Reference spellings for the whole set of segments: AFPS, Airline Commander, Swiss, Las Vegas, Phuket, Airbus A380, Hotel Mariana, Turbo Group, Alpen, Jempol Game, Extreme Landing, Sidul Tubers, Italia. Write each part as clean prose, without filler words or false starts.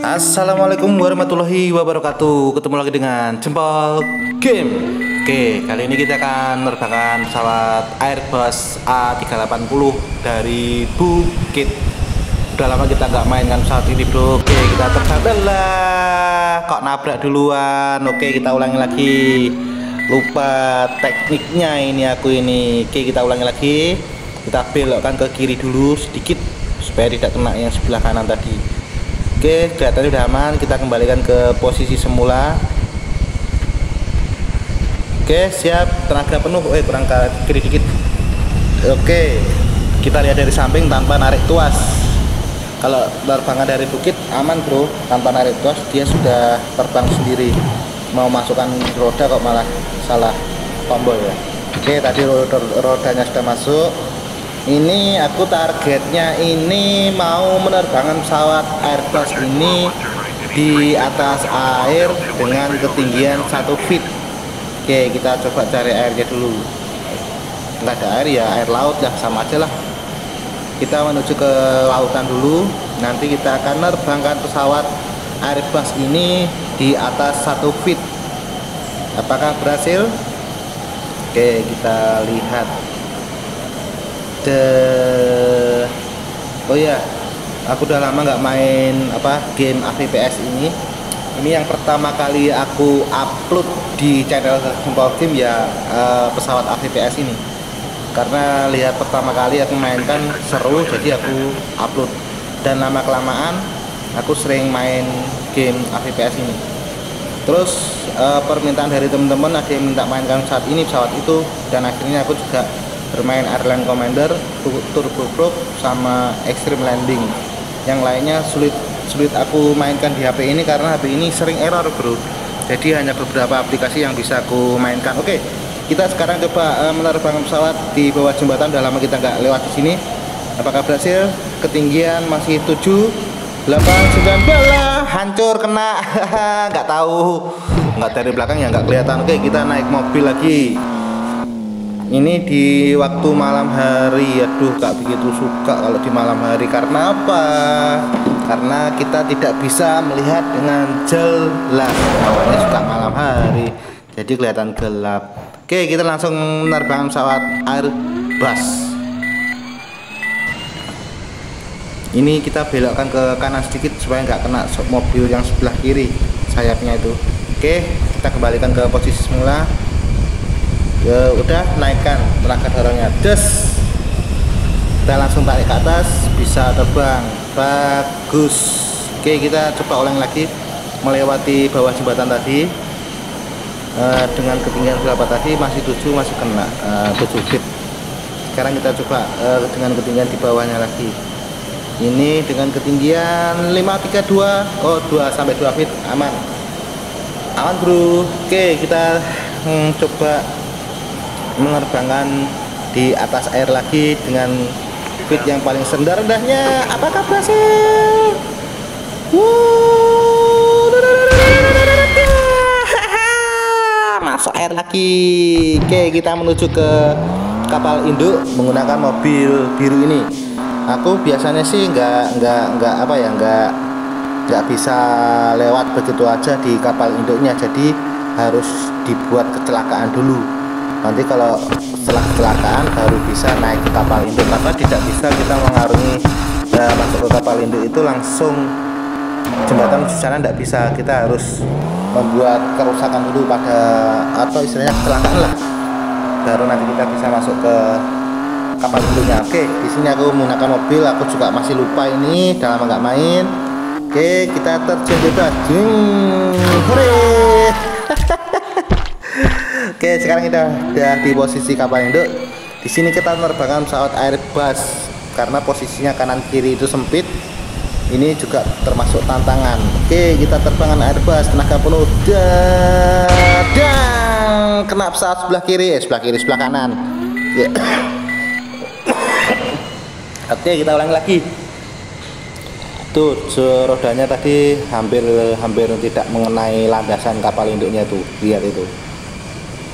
Assalamualaikum warahmatullahi wabarakatuh. Ketemu lagi dengan Jempol Game. Oke, kali ini kita akan menerbangkan pesawat Airbus A380 dari Phuket. Udah lama kita nggak mainkan pesawat ini, bro. Oke, kita terbang lah. Kok nabrak duluan? Oke, kita ulangi lagi. Lupa tekniknya ini aku ini. Oke, kita ulangi lagi. Kita belokkan ke kiri dulu sedikit supaya tidak kena yang sebelah kanan tadi. Oke, kelihatannya udah aman. Kita kembalikan ke posisi semula. Oke, siap, tenaga penuh. Kurang ke kiri dikit. Oke, kita lihat dari samping tanpa narik tuas. Kalau terbangan dari bukit aman, bro, tanpa narik tuas dia sudah terbang sendiri. Mau masukkan roda kok malah salah tombol ya. Oke, tadi rodanya sudah masuk. Ini aku targetnya ini mau menerbangkan pesawat Airbus ini di atas air dengan ketinggian 1 feet. Oke, kita coba cari airnya dulu. Nggak ada air ya, air laut ya, sama aja lah. Kita menuju ke lautan dulu. Nanti kita akan menerbangkan pesawat Airbus ini di atas 1 feet. Apakah berhasil? Oke, kita lihat. Oh ya, aku udah lama nggak main game AFPS ini. Ini yang pertama kali aku upload di channel Jempol Game ya, pesawat AFPS ini. Karena lihat pertama kali aku mainkan seru, jadi aku upload. Dan lama kelamaan aku sering main game AFPS ini. Terus permintaan dari teman-teman ada yang minta mainkan saat ini pesawat itu, dan akhirnya aku juga bermain Airline Commander, Turbo Group, sama Extreme Landing. Yang lainnya sulit aku mainkan di HP ini karena HP ini sering error, bro. Jadi hanya beberapa aplikasi yang bisa aku mainkan. Oke, kita sekarang coba menerbangkan pesawat di bawah jembatan. Udah lama kita nggak lewat di sini. Apakah berhasil? Ketinggian masih 7, 8, 9, hancur, kena. Nggak tahu, nggak dari belakang ya nggak kelihatan. Oke, kita naik mobil lagi. Ini di waktu malam hari. Aduh, nggak begitu suka kalau di malam hari. Karena apa? Karena kita tidak bisa melihat dengan jelas. Awalnya suka malam hari, jadi kelihatan gelap. Oke, kita langsung menerbangkan pesawat Airbus. Ini kita belokkan ke kanan sedikit supaya nggak kena mobil yang sebelah kiri sayapnya itu. Oke, kita kembalikan ke posisi semula ya. Udah, naikkan tenaga dorongnya, des. Kita langsung tarik ke atas, bisa terbang bagus. Oke, kita coba ulang lagi melewati bawah jembatan tadi dengan ketinggian berapa tadi, masih 7, masih kena 7 feet. Sekarang kita coba dengan ketinggian di bawahnya lagi. Ini dengan ketinggian 532, oh 2 sampai 2 feet, aman, aman, bro. Oke, kita coba menerbangkan di atas air lagi dengan feet yang paling rendah-rendahnya. Apakah berhasil? Masuk air lagi. Oke, kita menuju ke kapal induk menggunakan mobil biru ini. Aku biasanya sih nggak bisa lewat begitu aja di kapal induknya, jadi harus dibuat kecelakaan dulu. Nanti kalau setelah kecelakaan baru bisa naik ke kapal induk, karena tidak bisa kita mengarungi masuk ke kapal induk itu langsung jembatan di sana, nggak bisa. Kita harus membuat kerusakan dulu pada, atau istilahnya kecelakaan lah, baru nanti kita bisa masuk ke kapal induknya. Oke, di sini aku menggunakan mobil. Aku juga masih lupa ini, udah lama nggak main. Oke, kita terjun bebas. Oke, sekarang kita udah di posisi kapal induk. Di sini kita menerbangkan pesawat Airbus karena posisinya kanan kiri itu sempit. Ini juga termasuk tantangan. Oke, kita terbangkan Airbus tenaga penuh. Dan kena pesawat sebelah kiri, sebelah kanan. Yeah. Oke, kita ulangi lagi. Tuh, rodanya tadi hampir tidak mengenai landasan kapal induknya tuh. Lihat itu.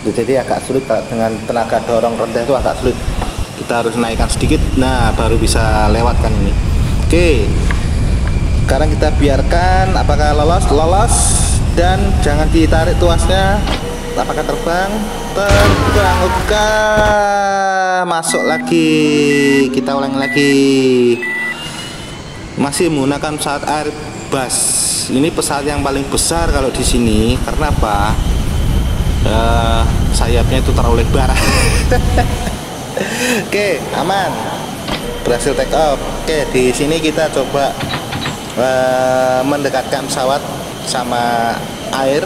Jadi agak sulit kalau dengan tenaga dorong rendah itu agak sulit. Kita harus naikkan sedikit. Nah, baru bisa lewatkan ini. Oke. Sekarang kita biarkan, apakah lolos? Lolos, dan jangan ditarik tuasnya. Apakah terbang? Terbang. Oke, masuk lagi. Kita ulang lagi. Masih menggunakan pesawat Airbus. Ini pesawat yang paling besar kalau di sini. Karena apa? Sayapnya itu terlalu lebar. Oke, aman. Berhasil take off. Oke, di sini kita coba mendekatkan pesawat sama air.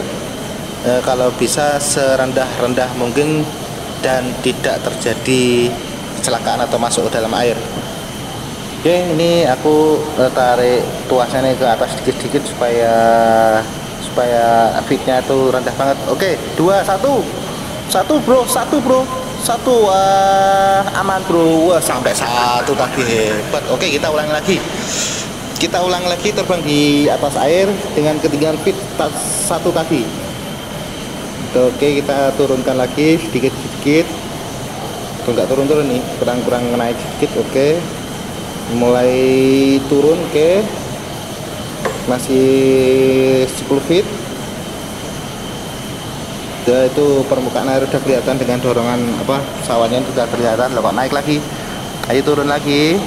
Kalau bisa serendah-rendah mungkin dan tidak terjadi kecelakaan atau masuk ke dalam air. Oke, ini aku tarik tuasnya nih ke atas sedikit-sedikit supaya fitnya itu rendah banget. Oke, 2, 1, 1 bro, 1 bro, 1, aman bro. Wah, sampai 1 tadi, hebat. Oke, kita ulang lagi. Kita ulang lagi terbang di atas air dengan ketinggian fit 1 tadi. Oke, kita turunkan lagi sedikit-sedikit. Enggak turun-turun nih, kurang-kurang naik sedikit. Oke, mulai turun. Oke, masih 10 feet. Ya, itu permukaan air udah kelihatan dengan dorongan apa pesawatnya sudah kelihatan. Loh, kok naik lagi? Ayo turun lagi.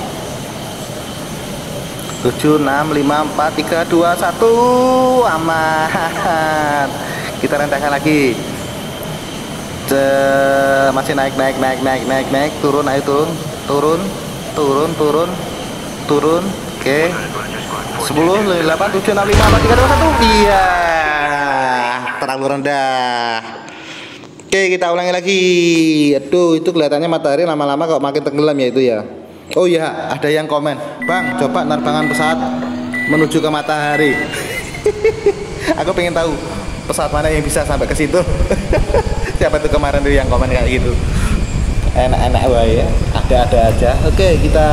7, 6, 5, 4, 3, 2, 1. Aman. Kita rentangkan lagi. Masih naik. Turun, ayo turun. Turun. Oke. 10, 8, 7, 6, 5, 4, 3, 2, 1. Iya. Terlalu rendah. Oke, kita ulangi lagi. Aduh, itu kelihatannya matahari lama-lama kok makin tenggelam ya itu ya. Oh iya, ada yang komen, "Bang, coba penerbangan pesawat menuju ke matahari." Aku pengen tahu pesawat mana yang bisa sampai ke situ. Siapa tuh kemarin tuh yang komen kayak gitu. Enak-enak wae ya, ada-ada aja. Oke, kita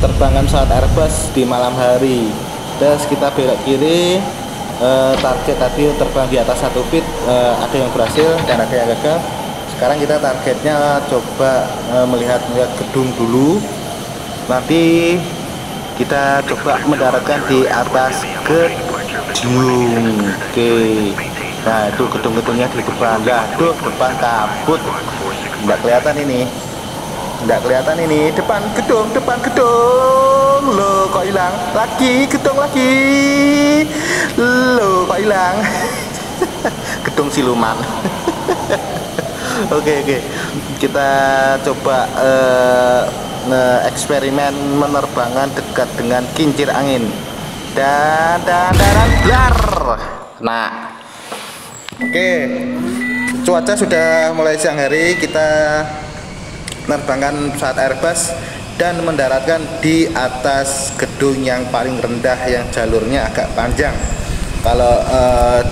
terbangkan pesawat Airbus di malam hari. Terus kita belok kiri. Target tadi terbang di atas 1 feet, ada yang berhasil dan ada yang gagal. Sekarang kita targetnya coba melihat gedung dulu. Nanti kita coba mendaratkan di atas gedung. Oke. Nah, itu gedung-gedungnya di depan. Aduh, depan kabut. Enggak kelihatan ini. Depan gedung, Loh, kok hilang? Lagi gedung lagi. Loh, kok hilang? Gedung siluman. Oke. Kita coba eksperimen penerbangan dekat dengan kincir angin. Dan blar. Nah, oke, cuaca sudah mulai siang hari. Kita menerbangkan pesawat Airbus dan mendaratkan di atas gedung yang paling rendah yang jalurnya agak panjang. Kalau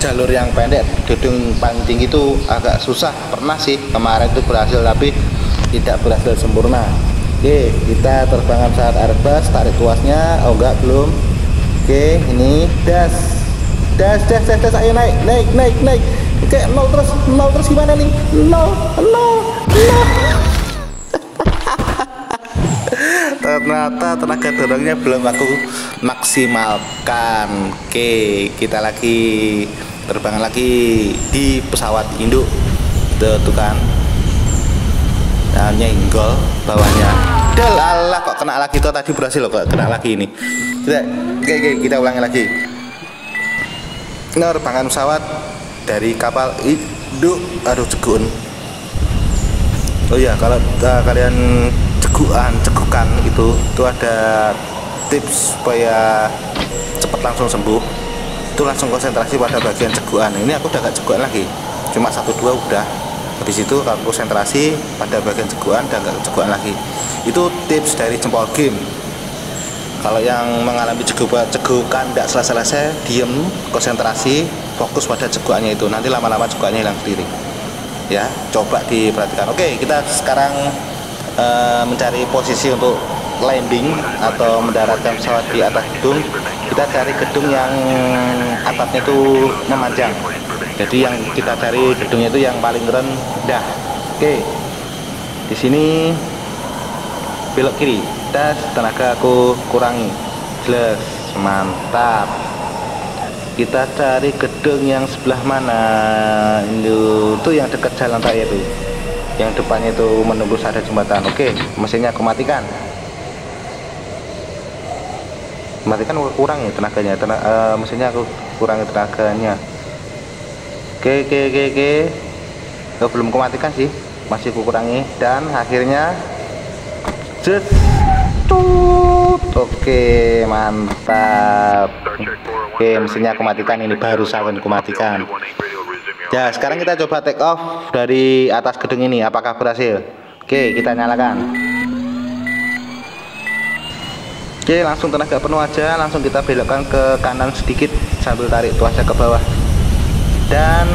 jalur yang pendek, gedung paling tinggi itu agak susah. Pernah sih kemarin itu berhasil, tapi tidak berhasil sempurna. Oke, kita terbangkan pesawat Airbus, tarik tuasnya. Oh enggak, belum. Oke, ini das, ayo naik. Oke, nol terus gimana nih? Nol. Ternyata tenaga dorongnya belum aku maksimalkan. Oke, kita lagi terbang lagi di pesawat induk. Tuh kan, nah, nyenggol bawahnya. Dalalah, kok kena lagi tuh tadi, berhasil loh, kok kena lagi ini. Oke, kita ulangi lagi. Penerbangan pesawat dari kapal induk. Aduh, ceguan. Oh iya, kalau kalian cegukan itu ada tips supaya cepat langsung sembuh. Itu langsung konsentrasi pada bagian cegukan. Ini aku udah gak cegukan lagi, cuma 1-2 udah. Habis itu aku konsentrasi pada bagian cegukan dan gak cegukan lagi. Itu tips dari Jempol Game. Kalau yang mengalami cegukan tidak selesai-selesai, diem, konsentrasi, fokus pada cegukannya itu. Nanti lama-lama cegukannya hilang sendiri. Ya, coba diperhatikan. Oke, kita sekarang mencari posisi untuk landing atau mendaratkan pesawat di atas gedung. Kita cari gedung yang atapnya itu memanjang. Jadi yang kita cari gedungnya itu yang paling rendah. Oke, di sini belok kiri. Tenaga aku kurangi. Jelas, Mantap. Kita cari gedung yang sebelah mana itu yang dekat jalan raya tuh. Yang depannya itu menembus ada jembatan. Oke, mesinnya aku matikan. Matikan kurang ya tenaganya. Mesinnya aku kurangi tenaganya. Oke. Oh, belum kumatikan sih, masih kurangi dan akhirnya jet. Oke, mantap. Oke, mesinnya aku matikan, ini baru sawan kumatikan. Ya, sekarang kita coba take off dari atas gedung ini, apakah berhasil? Oke, kita nyalakan. Oke, langsung tenaga penuh aja, langsung kita belokkan ke kanan sedikit sambil tarik tuasnya ke bawah. Dan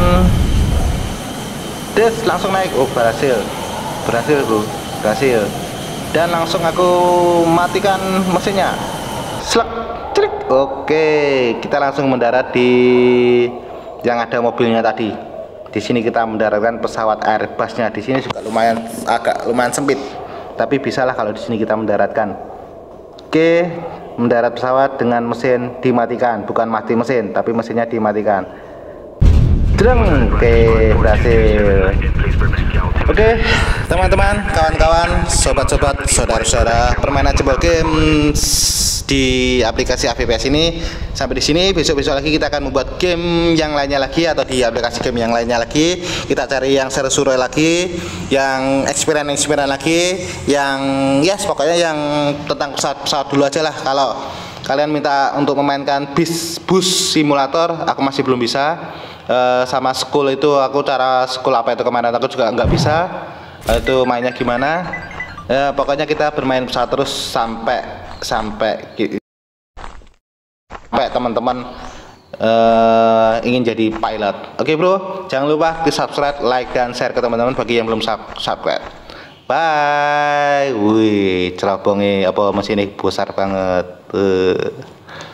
des, langsung naik. Oh, berhasil bro, berhasil. Dan langsung aku matikan mesinnya, slek, celik. Oke, kita langsung mendarat di yang ada mobilnya tadi. Di sini kita mendaratkan pesawat Airbusnya. Di sini juga agak lumayan sempit, tapi bisalah kalau di sini kita mendaratkan. Oke, mendarat pesawat dengan mesin dimatikan, bukan mati mesin, tapi mesinnya dimatikan. Oke, berhasil. Oke, teman-teman, kawan-kawan, sobat-sobat, saudara-saudara, permainan Jempol Game di aplikasi AFPS ini sampai di sini. Besok-besok lagi kita akan membuat game yang lainnya lagi, atau di aplikasi game yang lainnya lagi. Kita cari yang seru-seru lagi, yang eksperimen-eksperimen lagi, yang yes, pokoknya yang tentang pesawat dulu aja lah. Kalau kalian minta untuk memainkan bus simulator, aku masih belum bisa. Sama school itu, aku cara school apa itu kemarin aku juga nggak bisa. Itu mainnya gimana? Pokoknya kita bermain pesawat terus sampai teman-teman ingin jadi pilot. Oke bro, jangan lupa di subscribe, like dan share ke teman-teman bagi yang belum subscribe. Bye. Wih, cerobongnya apa mesin ini besar banget.